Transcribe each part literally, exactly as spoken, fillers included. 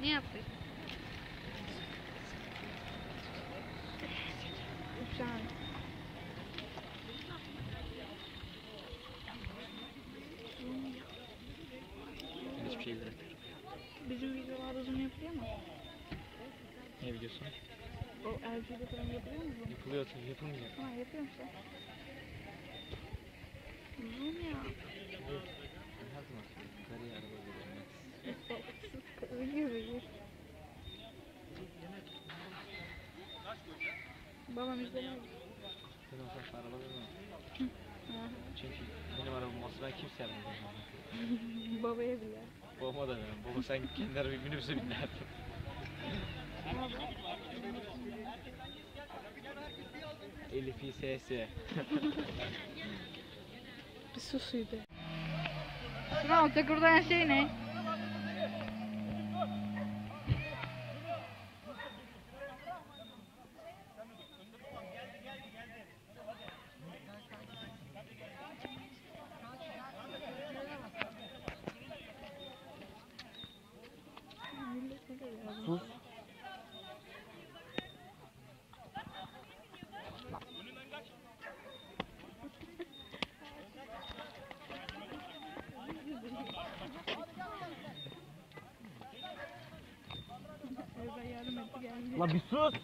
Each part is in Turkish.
Ne yaptın? Şu an. Hiçbir şey değil. Bizim videolar uzun yapılıyor mu? Ne biliyorsun? O L G D falan yapılıyor mu? Yapılıyor tabii, yapılmıyor. Ha, yapıyor musun? Uzun ya. Babam izlemez. Benim saçma araba vermem. Çünkü benim arabam olsa ben kimseye vermem. Babaya bile. Babama da vermem. Baba sen kendi arabayı minibüse binlerdin. Elif'i sesi. Bir susuydu. Şuna alacak buradan şey ne? La bir sus.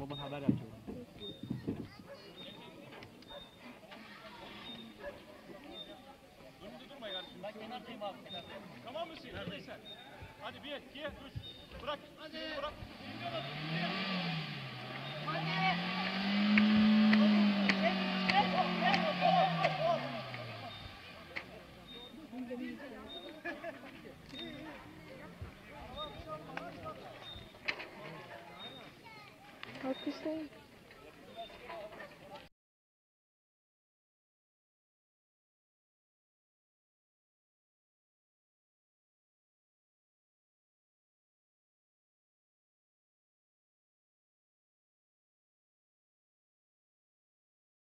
Baban haber yapıyor. Önümde durmayın kardeşim. Ben kenardayım abi, kenardayım. Tamam mısın? Neredeyse. Hadi bir, iki, üç. Bırak. Hadi. Bırak. Hadi. Hadi. Hadi. Hadi.